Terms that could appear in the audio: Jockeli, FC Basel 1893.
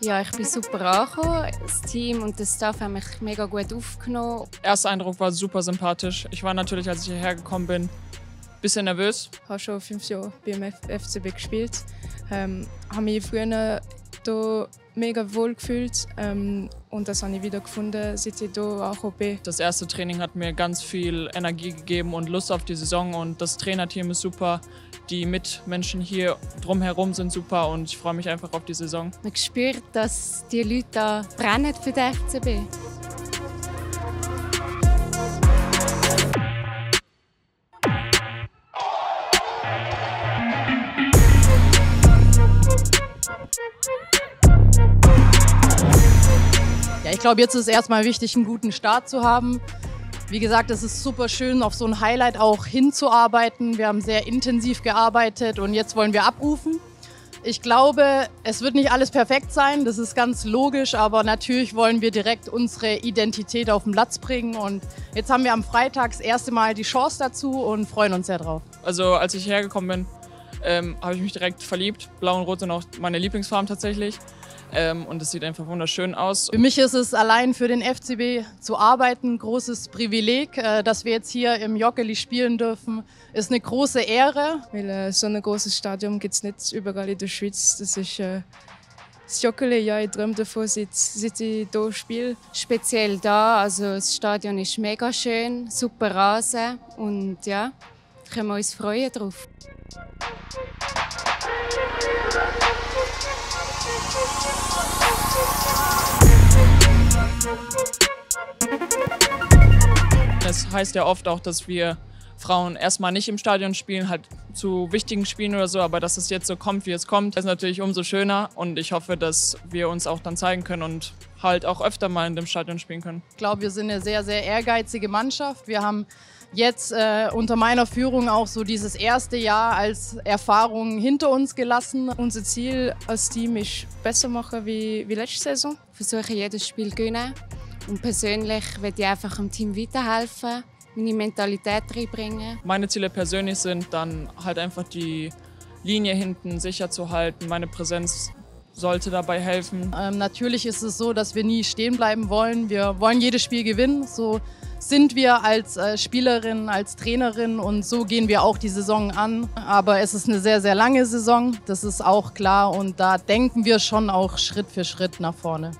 Ja, ich bin super angekommen. Das Team und das Staff haben mich mega gut aufgenommen. Der erste Eindruck war super sympathisch. Ich war natürlich, als ich hierher gekommen bin, ein bisschen nervös. Ich habe schon 5 Jahre beim FCB gespielt. Habe mich früher hier mega wohl gefühlt und das habe ich wieder gefunden, seit ich hier angekommen bin. Das erste Training hat mir ganz viel Energie gegeben und Lust auf die Saison. Und das Trainerteam ist super. Die Mitmenschen hier drumherum sind super und ich freue mich einfach auf die Saison. Man spürt, dass die Leute da brennen für den FCB. Ich glaube, jetzt ist erstmal wichtig, einen guten Start zu haben. Wie gesagt, es ist super schön, auf so ein Highlight auch hinzuarbeiten. Wir haben sehr intensiv gearbeitet und jetzt wollen wir abrufen. Ich glaube, es wird nicht alles perfekt sein, das ist ganz logisch, aber natürlich wollen wir direkt unsere Identität auf den Platz bringen. Und jetzt haben wir am Freitag das erste Mal die Chance dazu und freuen uns sehr drauf. Also, als ich hergekommen bin, habe ich mich direkt verliebt. Blau und Rot sind auch meine Lieblingsfarben tatsächlich. Und es sieht einfach wunderschön aus. Für mich ist es allein für den FCB zu arbeiten ein großes Privileg. Dass wir jetzt hier im Jockeli spielen dürfen, ist eine große Ehre. Weil so ein großes Stadion gibt es nicht überall in der Schweiz. Das ist das Jockeli, ja, ich träume davon, seit ich hier spiele. Speziell da, also das Stadion ist mega schön, super Rasen und ja, da können wir uns freuen drauf. Es heißt ja oft auch, dass wir Frauen erstmal nicht im Stadion spielen, halt zu wichtigen Spielen oder so, aber dass es jetzt so kommt, wie es kommt, ist natürlich umso schöner und ich hoffe, dass wir uns auch dann zeigen können und halt auch öfter mal in dem Stadion spielen können. Ich glaube, wir sind eine sehr, sehr ehrgeizige Mannschaft. Wir haben jetzt unter meiner Führung auch so dieses erste Jahr als Erfahrung hinter uns gelassen. Unser Ziel als Team ist, besser machen wie letzte Saison. Ich versuche jedes Spiel zu gewinnen und persönlich möchte ich einfach dem Team weiterhelfen, meine Mentalität reinbringen. Meine Ziele persönlich sind dann halt einfach die Linie hinten sicher zu halten, meine Präsenz sollte dabei helfen. Natürlich ist es so, dass wir nie stehen bleiben wollen. Wir wollen jedes Spiel gewinnen. So sind wir als Spielerin, als Trainerin und so gehen wir auch die Saison an. Aber es ist eine sehr, sehr lange Saison, das ist auch klar und da denken wir schon auch Schritt für Schritt nach vorne.